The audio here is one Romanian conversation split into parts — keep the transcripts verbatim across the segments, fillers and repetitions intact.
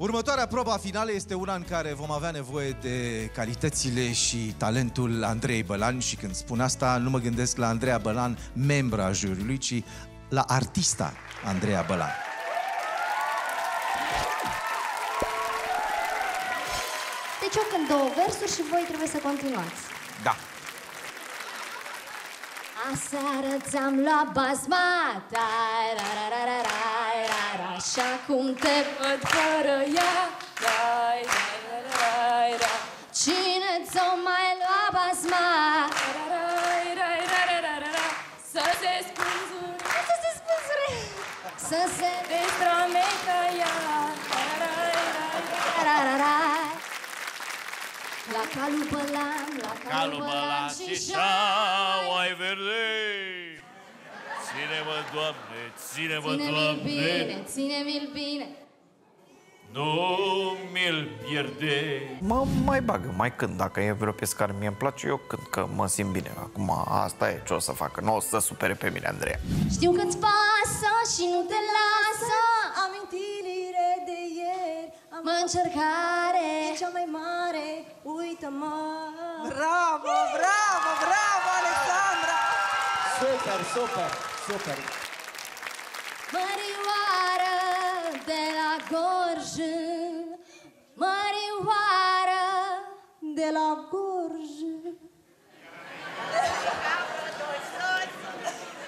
Următoarea probă finală este una în care vom avea nevoie de calitățile și talentul Andrei Bălan. Și când spun asta, nu mă gândesc la Andreea Bălan, membra juriului, ci la artista Andreea Bălan. Deci eu cânt două versuri și voi trebuie să continuați. Da. Aseară ți-am luat basma, ra-ra-ra-ra-ra-ra, și acum te văd fără ea, ra-ra-ra-ra-ra. Cine ți-o mai lua basma, ra-ra-ra-ra-ra-ra, să se spânzure, să se spânzure, să se destrame ca ea, ra-ra-ra-ra-ra-ra. La calul Bălan, la calul Bălan și șaua-i verde. Ține-mă, Doamne, ține-mă, Doamne, bine, ține-mi-l bine, nu mi-l pierde. Mă mai bagă, mai cânt, dacă e vreo piesă care mie îmi place, eu cânt, că mă simt bine. Acum asta e ce o să facă, nu o să supere pe mine, Andreea. Știu că-ți pasă și nu te lasă amintirile de ieri. Am o încercare, e cea mai mare, uită-mă. Bravo, bravo, bravo, Alexandra! Super, super, super! Mărioară de la Gorj, Mărioară de la Gorj.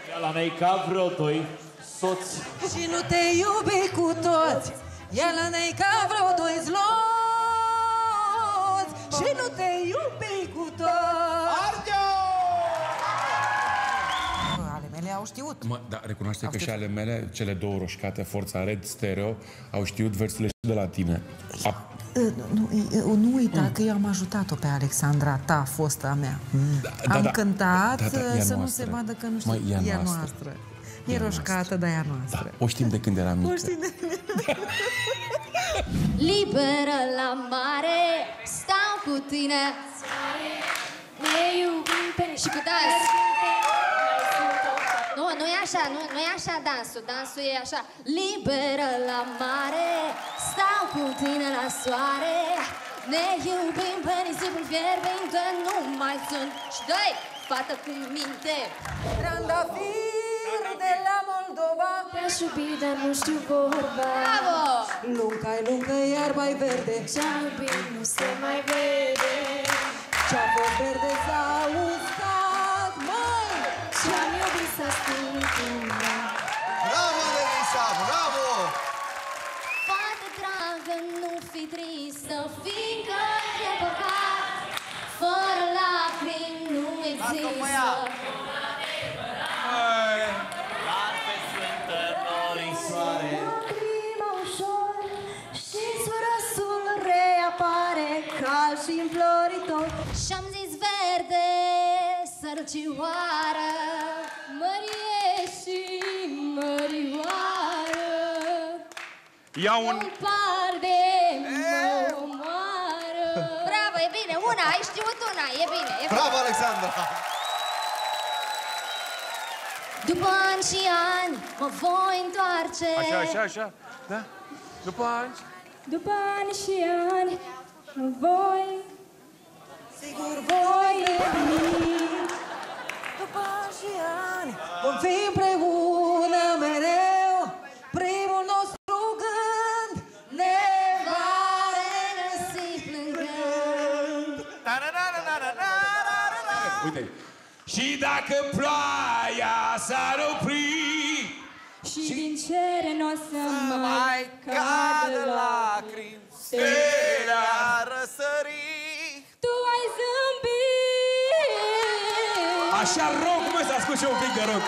Ea n-ai ca vreo doi soți. Și nu te iubi cu toți. Ea n-ai ca vreo doi zloți. Și nu te iubi cu toți. Au știut. Mă, da, recunoaște că și ale mele, cele două roșcate, Forța Red, Stereo, au știut versurile și de la tine. A... Nu, nu, nu uita mm. că eu am ajutat-o pe Alexandra, ta, fosta mea. Da, am da, cântat da, da, da, să nu se vadă că nu știu. Mă, ea, ea noastră. noastră. E ea roșcată, noastră. dar ea noastră. Da, o știm de când eram mică. O știm de când eram mică. Liberă la mare, stau cu tine. Ne iubim pe și cu dans. Nu, nu e așa, nu, nu e așa dansul, dansul e așa. Liberă la mare, stau cu tine la soare, ne iubim pe nisipul fierbinte, nu mai sunt. Și doi, fată cu minte. Trandafir de la Moldova, te-aș iubi, dar nu știu vorba. Bravo! Lunga-i lungă, iarba-i verde, ce-a iubit nu se mai vede. Ce-a fost verde sau uscat, măi, ce-a iubit s-a schimbat. Bravo, Denisa, bravo! Fată dragă, nu fi tristă, fiindcă e păcat, fără lacrimi nu există. Larve sunt în orisoare, lacrima ușor, știți, urăsul reapare, cal și înfloritor. Și-am zis verde, sărcioară, mărie și mărioară, ia un par de măomoară. Bravo, e bine, una, ai știut una, e bine, e bine. Bravo, Alexandra! După ani și ani mă voi întoarce. Așa, așa, așa, da? După ani. După ani și ani mă voi, sigur voi iubi. După ani și ani vom fi împreună mereu. Primul nostru gând ne va răsi plângând. Uite-i. Și dacă ploaia s-ar opri și, și din cere n-o să mai cadă lacrimi, stelea răsări, tu ai zâmbi. Așa rog, mă, să ascult și un pic de rog.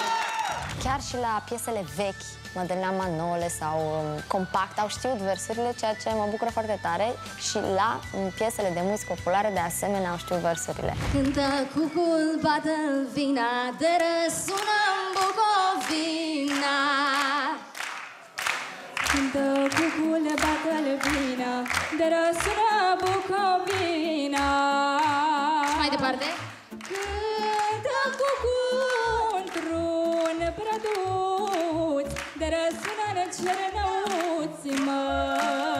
Chiar și la piesele vechi, Mădălina Manole sau um, Compact, au știut versurile, ceea ce mă bucură foarte tare. Și la um, piesele de muzică populară, de asemenea, au știut versurile. Cântă cu culpa de vina, de răsună în Bucovina. Cântă cu culpa de vina, de răsună în Bucovina. Mai departe? Cântă cu culpa într-un prăduț, de răsună ne cere, n-auți-mă.